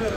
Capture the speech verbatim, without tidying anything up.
Yes,